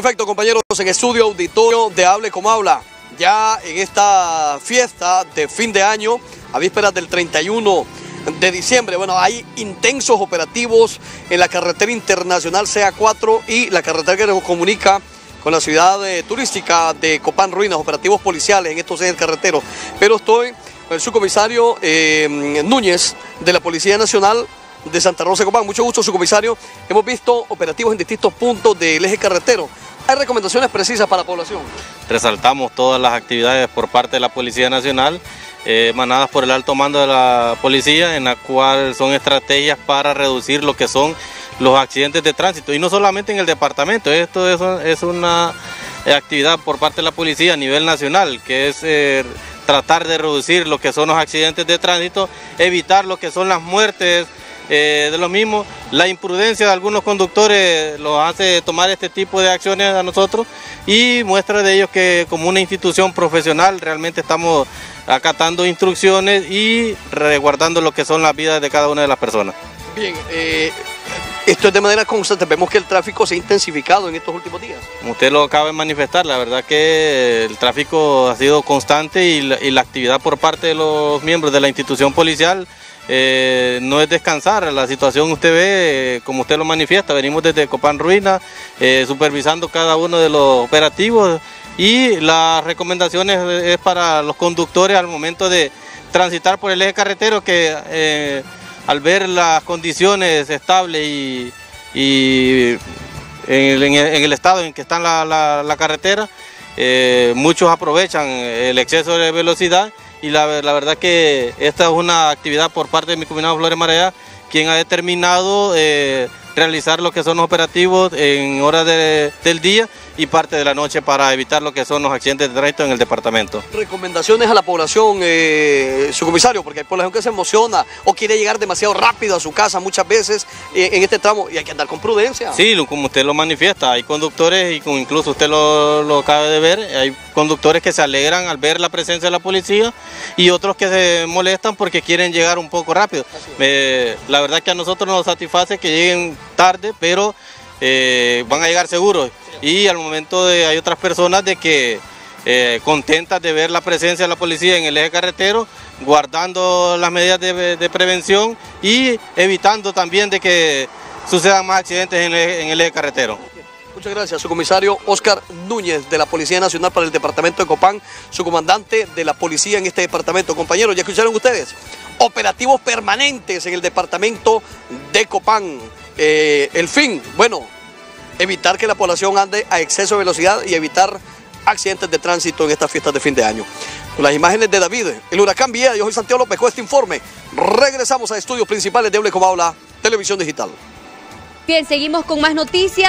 Perfecto, compañeros, en estudio auditorio de Hable como habla. Ya en esta fiesta de fin de año, a vísperas del 31 de diciembre, bueno, hay intensos operativos en la carretera internacional CA4 y la carretera que nos comunica con la ciudad turística de Copán Ruinas, operativos policiales en estos ejes carreteros. Pero estoy con el subcomisario Núñez de la Policía Nacional de Santa Rosa de Copán. Mucho gusto, subcomisario. Hemos visto operativos en distintos puntos del eje carretero. ¿Hay recomendaciones precisas para la población? Resaltamos todas las actividades por parte de la Policía Nacional, emanadas por el alto mando de la policía, en la cual son estrategias para reducir lo que son los accidentes de tránsito, y no solamente en el departamento. Esto es una actividad por parte de la policía a nivel nacional, que es tratar de reducir lo que son los accidentes de tránsito, evitar lo que son las muertes de los mismos. La imprudencia de algunos conductores los hace tomar este tipo de acciones a nosotros, y muestra de ellos que como una institución profesional realmente estamos acatando instrucciones y resguardando lo que son las vidas de cada una de las personas. Bien, esto es de manera constante. Vemos que el tráfico se ha intensificado en estos últimos días. Usted lo acaba de manifestar, la verdad que el tráfico ha sido constante, y la actividad por parte de los miembros de la institución policial no es descansar. La situación usted ve, como usted lo manifiesta, venimos desde Copán Ruina supervisando cada uno de los operativos, y las recomendaciones es para los conductores al momento de transitar por el eje carretero, que al ver las condiciones estables y en el estado en que está la carretera, muchos aprovechan el exceso de velocidad, y la verdad que esta es una actividad por parte de mi combinado Flores Marayá, quien ha determinado realizar lo que son los operativos en horas del día y parte de la noche, para evitar lo que son los accidentes de tránsito en el departamento. Recomendaciones a la población, subcomisario, porque hay población que se emociona o quiere llegar demasiado rápido a su casa muchas veces en este tramo, y hay que andar con prudencia. Sí, como usted lo manifiesta, hay conductores, y como incluso usted lo acaba de ver, hay conductores que se alegran al ver la presencia de la policía, y otros que se molestan porque quieren llegar un poco rápido. La verdad que a nosotros nos satisface que lleguen tarde, pero van a llegar seguros. Y al momento hay otras personas de que contentas de ver la presencia de la policía en el eje carretero, guardando las medidas de prevención y evitando también de que sucedan más accidentes en el eje carretero. Muchas gracias, subcomisario Oscar Núñez de la Policía Nacional para el Departamento de Copán, su comandante de la policía en este departamento. Compañeros, ya escucharon ustedes, operativos permanentes en el departamento de Copán. El fin, bueno, evitar que la población ande a exceso de velocidad y evitar accidentes de tránsito en estas fiestas de fin de año. Con las imágenes de David, el huracán Villa, yo soy Santiago López con este informe. Regresamos a Estudios Principales de Hable como habla, Televisión Digital. Bien, seguimos con más noticias.